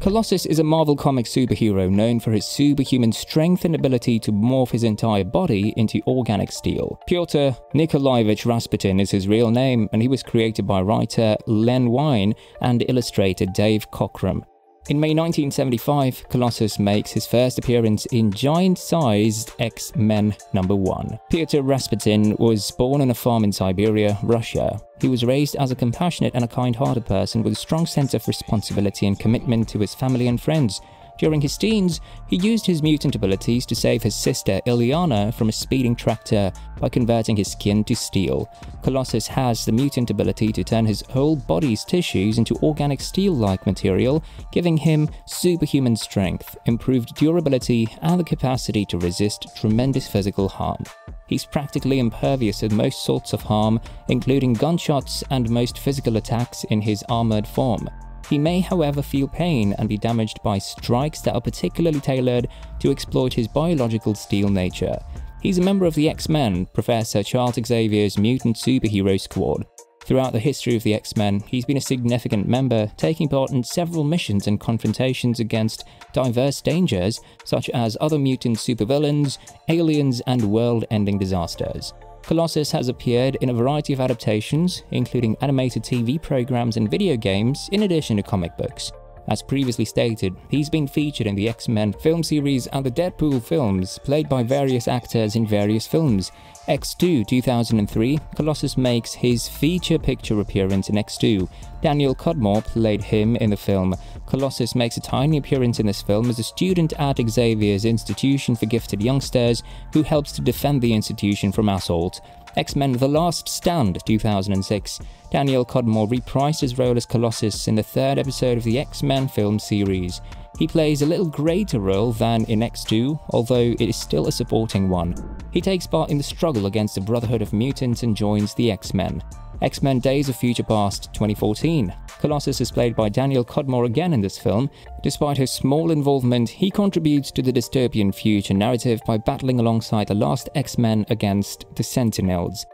Colossus is a Marvel Comics superhero known for his superhuman strength and ability to morph his entire body into organic steel. Piotr Nikolayevich Rasputin is his real name, and he was created by writer Len Wein and illustrator Dave Cockrum. In May 1975, Colossus makes his first appearance in Giant-Sized X-Men #1. Piotr Rasputin was born on a farm in Siberia, Russia. He was raised as a compassionate and a kind-hearted person with a strong sense of responsibility and commitment to his family and friends. During his teens, he used his mutant abilities to save his sister Illyana from a speeding tractor by converting his skin to steel. Colossus has the mutant ability to turn his whole body's tissues into organic steel-like material, giving him superhuman strength, improved durability, and the capacity to resist tremendous physical harm. He's practically impervious to most sorts of harm, including gunshots and most physical attacks in his armored form. He may, however, feel pain and be damaged by strikes that are particularly tailored to exploit his biological steel nature. He's a member of the X-Men, Professor Charles Xavier's mutant superhero squad. Throughout the history of the X-Men, he's been a significant member, taking part in several missions and confrontations against diverse dangers, such as other mutant supervillains, aliens, and world-ending disasters. Colossus has appeared in a variety of adaptations, including animated TV programs and video games, in addition to comic books. As previously stated, he's been featured in the X-Men film series and the Deadpool films, played by various actors in various films. X2 2003, Colossus makes his feature-picture appearance in X2. Daniel Cudmore played him in the film. Colossus makes a tiny appearance in this film as a student at Xavier's Institution for Gifted Youngsters, who helps to defend the institution from assault. X-Men The Last Stand 2006. Daniel Cudmore reprised his role as Colossus in the third episode of the X-Men film series. He plays a little greater role than in X2, although it is still a supporting one. He takes part in the struggle against the Brotherhood of Mutants and joins the X-Men. X-Men Days of Future Past 2014. Colossus is played by Daniel Cudmore again in this film. Despite his small involvement, he contributes to the dystopian future narrative by battling alongside the last X-Men against the Sentinels.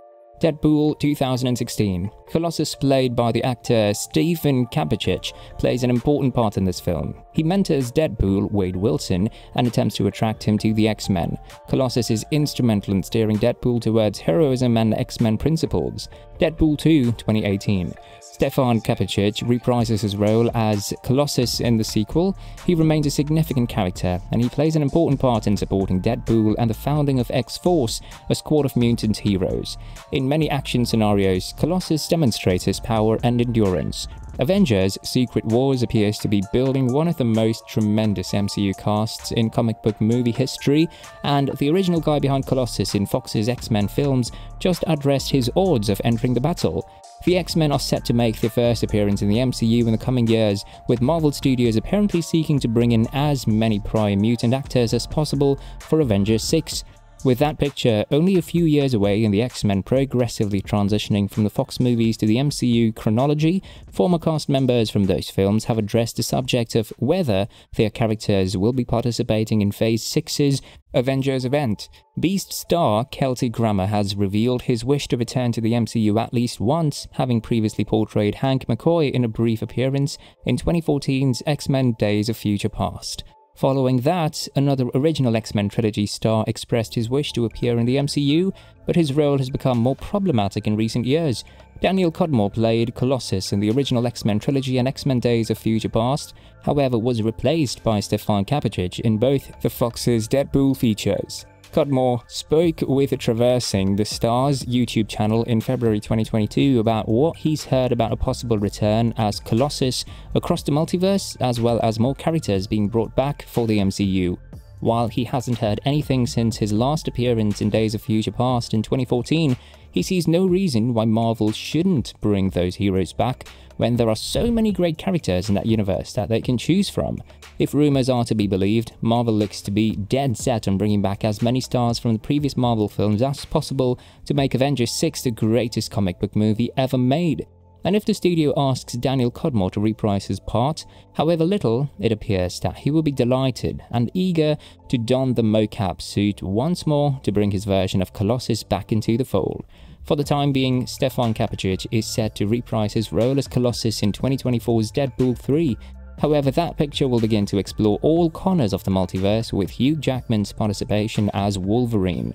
Deadpool 2016. Colossus, played by the actor Stefan Kapičić, plays an important part in this film. He mentors Deadpool, Wade Wilson, and attempts to attract him to the X-Men. Colossus is instrumental in steering Deadpool towards heroism and X-Men principles. Deadpool 2 2018. Stefan Kapičić reprises his role as Colossus in the sequel. He remains a significant character, and he plays an important part in supporting Deadpool and the founding of X-Force, a squad of mutant heroes. In many action scenarios, Colossus demonstrates his power and endurance. Avengers: Secret Wars appears to be building one of the most tremendous MCU casts in comic book movie history, and the original guy behind Colossus in Fox's X-Men films just addressed his odds of entering the battle. The X-Men are set to make their first appearance in the MCU in the coming years, with Marvel Studios apparently seeking to bring in as many prior mutant actors as possible for Avengers 6. With that picture only a few years away and the X-Men progressively transitioning from the Fox movies to the MCU chronology, former cast members from those films have addressed the subject of whether their characters will be participating in Phase 6's Avengers event. Beast star Kelsey Grammer has revealed his wish to return to the MCU at least once, having previously portrayed Hank McCoy in a brief appearance in 2014's X-Men Days of Future Past. Following that, another original X-Men trilogy star expressed his wish to appear in the MCU, but his role has become more problematic in recent years. Daniel Cudmore played Colossus in the original X-Men trilogy and X-Men Days of Future Past, however was replaced by Stefan Kapičić in both the Fox's Deadpool features. Cudmore spoke with the Traversing the Stars YouTube channel in February 2022 about what he's heard about a possible return as Colossus across the multiverse, as well as more characters being brought back for the MCU. While he hasn't heard anything since his last appearance in Days of Future Past in 2014, he sees no reason why Marvel shouldn't bring those heroes back when there are so many great characters in that universe that they can choose from. If rumors are to be believed, Marvel looks to be dead set on bringing back as many stars from the previous Marvel films as possible to make Avengers 6 the greatest comic book movie ever made. And if the studio asks Daniel Cudmore to reprise his part, however little, it appears that he will be delighted and eager to don the mocap suit once more to bring his version of Colossus back into the fold. For the time being, Stefan Kapičić is set to reprise his role as Colossus in 2024's Deadpool 3. However, that picture will begin to explore all corners of the multiverse with Hugh Jackman's participation as Wolverine.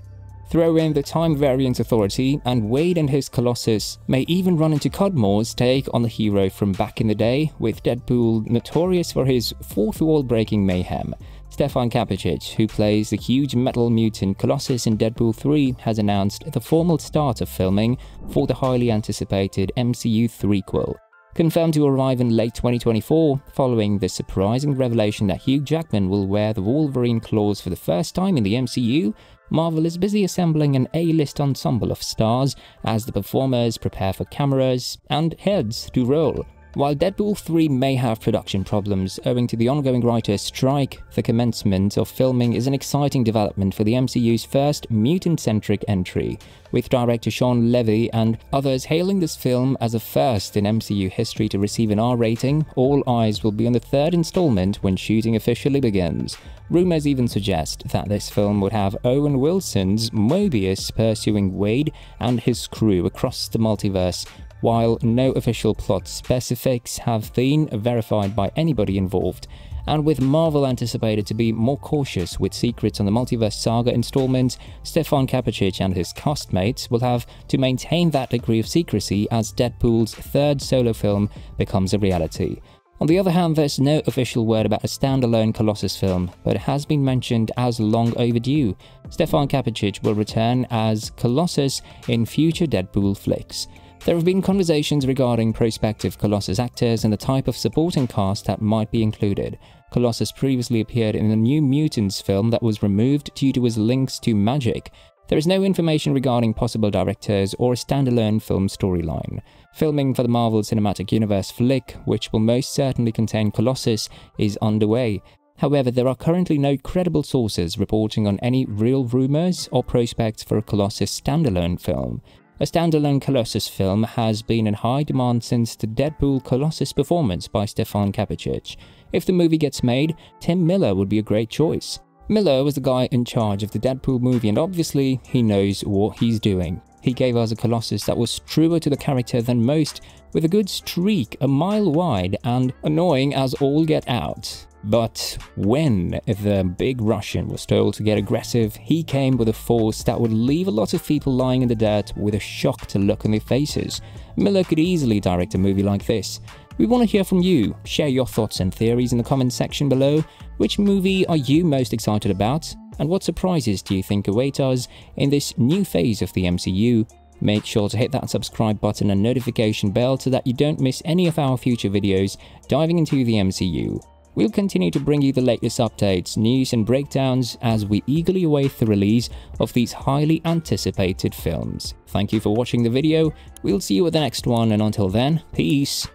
Throw in the Time Variance Authority, and Wade and his Colossus may even run into Cudmore's take on the hero from back in the day, with Deadpool notorious for his fourth wall breaking mayhem. Stefan Kapičić, who plays the huge metal mutant Colossus in Deadpool 3, has announced the formal start of filming for the highly anticipated MCU threequel. Confirmed to arrive in late 2024, following the surprising revelation that Hugh Jackman will wear the Wolverine claws for the first time in the MCU, Marvel is busy assembling an A-list ensemble of stars as the performers prepare for cameras and heads to roll. While Deadpool 3 may have production problems owing to the ongoing writers' strike, the commencement of filming is an exciting development for the MCU's first mutant-centric entry, with director Sean Levy and others hailing this film as a first in MCU history to receive an R rating. All eyes will be on the third installment when shooting officially begins. Rumors even suggest that this film would have Owen Wilson's Mobius pursuing Wade and his crew across the multiverse, while no official plot specifics have been verified by anybody involved. And with Marvel anticipated to be more cautious with secrets on the Multiverse Saga installments, Stefan Kapičić and his castmates will have to maintain that degree of secrecy as Deadpool's third solo film becomes a reality. On the other hand, there's no official word about a standalone Colossus film, but it has been mentioned as long overdue. Stefan Kapičić will return as Colossus in future Deadpool flicks. There have been conversations regarding prospective Colossus actors and the type of supporting cast that might be included. Colossus previously appeared in the New Mutants film that was removed due to his links to magic. There is no information regarding possible directors or a standalone film storyline. Filming for the Marvel Cinematic Universe flick, which will most certainly contain Colossus, is underway. However, there are currently no credible sources reporting on any real rumors or prospects for a Colossus standalone film. A standalone Colossus film has been in high demand since the Deadpool Colossus performance by Stefan Kapičić. If the movie gets made, Tim Miller would be a great choice. Miller was the guy in charge of the Deadpool movie, and obviously he knows what he's doing. He gave us a Colossus that was truer to the character than most, with a good streak, a mile wide, and annoying as all get out. But when the big Russian was told to get aggressive, he came with a force that would leave a lot of people lying in the dirt with a shocked look on their faces. Miller could easily direct a movie like this. We want to hear from you. Share your thoughts and theories in the comments section below. Which movie are you most excited about? And what surprises do you think await us in this new phase of the MCU? Make sure to hit that subscribe button and notification bell so that you don't miss any of our future videos diving into the MCU. We'll continue to bring you the latest updates, news and breakdowns as we eagerly await the release of these highly anticipated films. Thank you for watching the video. We'll see you at the next one, and until then, peace.